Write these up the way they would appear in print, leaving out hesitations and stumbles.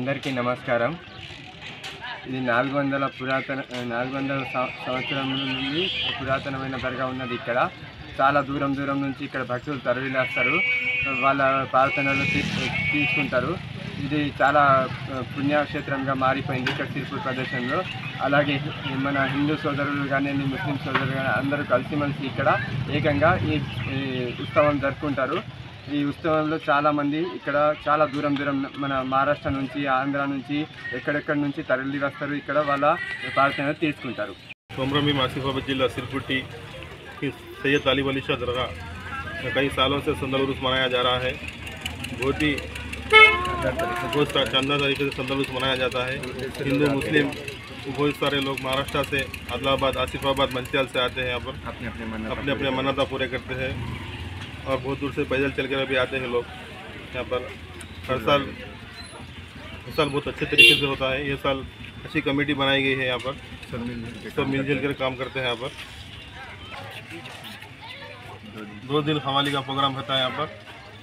అందరికీ నమస్కారం। ఇది 400 పురాతన 400 సంవత్సరం నుండి పురాతనమైన దర్గా ఉన్నది। ఇక్కడ చాలా దూరం దూరం నుంచి ఇక్కడ భక్తులు తరలిస్తారు, వాళ్ళ ప్రార్థనలు తీసుకుంటారు। ఇది చాలా పుణ్యక్షేత్రంగా మారిపోయింది ఇక్కడ సిర్పూర్ ప్రదేశంలో। అలాగే మన హిందూ సోదరులు కానీ ముస్లిం సోదరులు కానీ అందరూ కలిసిమెలిసి ఇక్కడ ఏకంగా ఈ ఉత్సవం జరుపుకుంటారు। ఈ ఉత్సవంలో చాలామంది ఇక్కడ చాలా దూరం దూరం మన మహారాష్ట్ర నుంచి ఆంధ్ర నుంచి ఎక్కడెక్కడి నుంచి తరలి వస్తారు, ఇక్కడ వాళ్ళ ప్రార్థనలు తీసుకుంటారు। सोमरमी आसिफाबाद जिला सिरपुट्टी की सैयद अलीब अली शाह दरगाह कई सालों से संदल उर्स मनाया जा रहा है। बहुत ही बहुत शानदार तरीके से संदल उर्स मनाया जाता है। हिंदू मुस्लिम बहुत सारे लोग महाराष्ट्र से आदिलाबाद आसिफाबाद मंचियाल से आते हैं। यहाँ पर अपने अपने मन्नतें पूरे करते हैं और बहुत दूर से पैदल चल कर भी आते हैं लोग। यहाँ पर हर साल बहुत अच्छे तरीके से होता है। ये साल अच्छी कमेटी बनाई गई है, यहाँ पर सब मिलजुल कर काम करते हैं। यहाँ पर 2 दिन हवाली का प्रोग्राम होता है यहाँ पर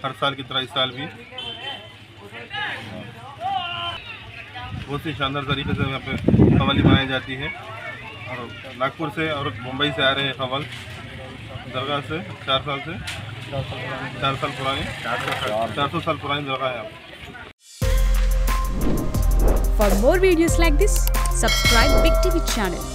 हर साल की तरह। इस साल भी बहुत ही शानदार तरीके से यहाँ पे हवाली बनाई जाती है। और नागपुर से और मुंबई से आ रहे हैं हवाल दरगाह से। 400 साल पुरानी दरगाह है। For more videos like this, subscribe Big TV channel।